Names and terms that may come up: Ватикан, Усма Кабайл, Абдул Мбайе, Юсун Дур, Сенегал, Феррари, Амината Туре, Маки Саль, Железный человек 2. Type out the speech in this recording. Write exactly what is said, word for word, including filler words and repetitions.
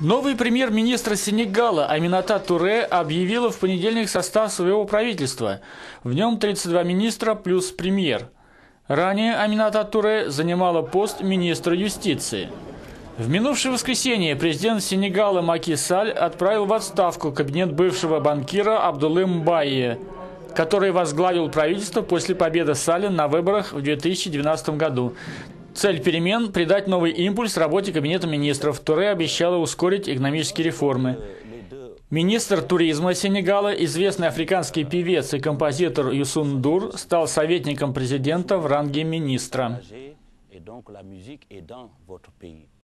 Новый премьер-министр Сенегала Амината Туре объявила в понедельник состав своего правительства. В нем тридцать два министра плюс премьер. Ранее Амината Туре занимала пост министра юстиции. В минувшее воскресенье президент Сенегала Маки Саль отправил в отставку кабинет бывшего банкира Абдула Мбайе, который возглавил правительство после победы Саля на выборах в две тысячи двенадцатом году. Цель перемен – придать новый импульс работе кабинета министров. Туре обещала ускорить экономические реформы. Министр туризма Сенегала, известный африканский певец и композитор Юсун Дур, стал советником президента в ранге министра.